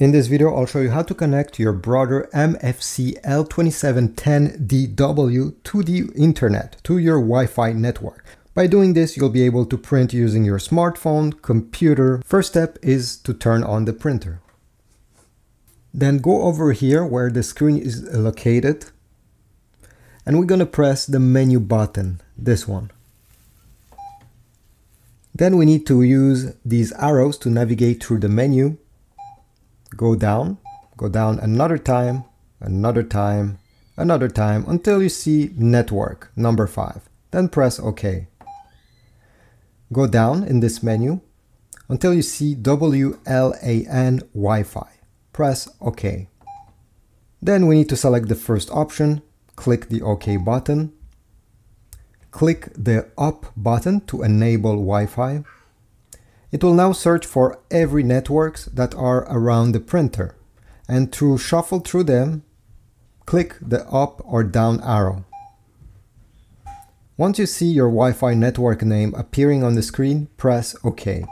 In this video, I'll show you how to connect your Brother MFC-L2710DW to the internet, to your Wi-Fi network. By doing this, you'll be able to print using your smartphone, computer. First step is to turn on the printer. Then go over here where the screen is located, and we're going to press the menu button, this one. Then we need to use these arrows to navigate through the menu. Go down another time, until you see network, number 5. Then press OK. Go down in this menu until you see WLAN Wi-Fi. Press OK. Then we need to select the first option, click the OK button. Click the up button to enable Wi-Fi. It will now search for every networks that are around the printer, and to shuffle through them, click the up or down arrow. Once you see your Wi-Fi network name appearing on the screen, press OK.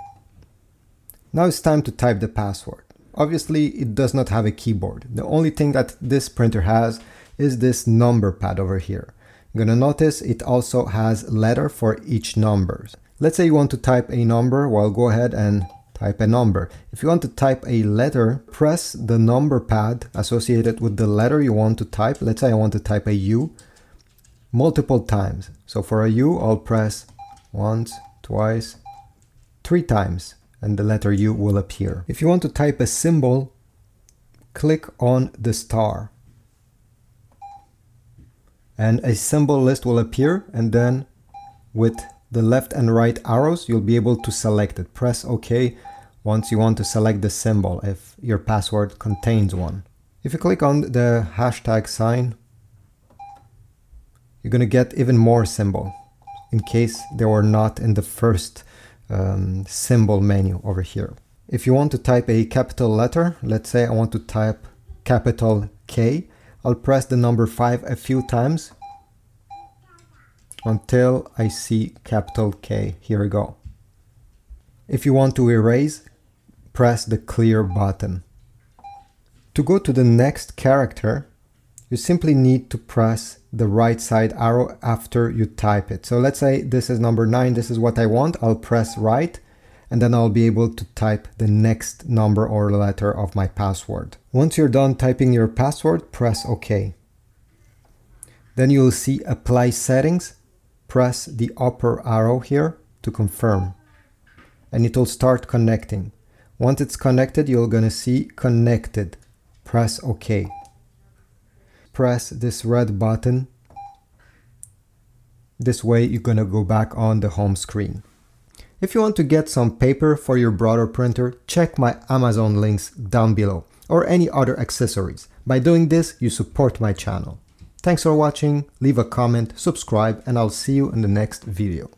Now it's time to type the password. Obviously, it does not have a keyboard. The only thing that this printer has is this number pad over here. You're going to notice it also has letter for each number. Let's say you want to type a number, well, go ahead and type a number. If you want to type a letter, press the number pad associated with the letter you want to type. Let's say I want to type a U multiple times. So for a U, I'll press once, twice, 3 times, and the letter U will appear. If you want to type a symbol, click on the star, and a symbol list will appear, and then with the left and right arrows you'll be able to select it. Press OK once you want to select the symbol if your password contains one. If you click on the hashtag sign, you're going to get even more symbol in case they were not in the first symbol menu over here. If you want to type a capital letter, let's say I want to type capital K, I'll press the number 5 a few times until I see capital K. Here we go. If you want to erase, press the clear button. To go to the next character, you simply need to press the right side arrow after you type it. So let's say this is number 9, this is what I want. I'll press right, and then I'll be able to type the next number or letter of my password. Once you're done typing your password, press OK. Then you'll see Apply Settings. Press the upper arrow here to confirm, and it'll start connecting. Once it's connected, you're going to see Connected. Press OK. Press this red button. This way you're going to go back on the home screen. If you want to get some paper for your Brother printer, check my Amazon links down below, or any other accessories. By doing this, you support my channel. Thanks for watching, leave a comment, subscribe, and I'll see you in the next video.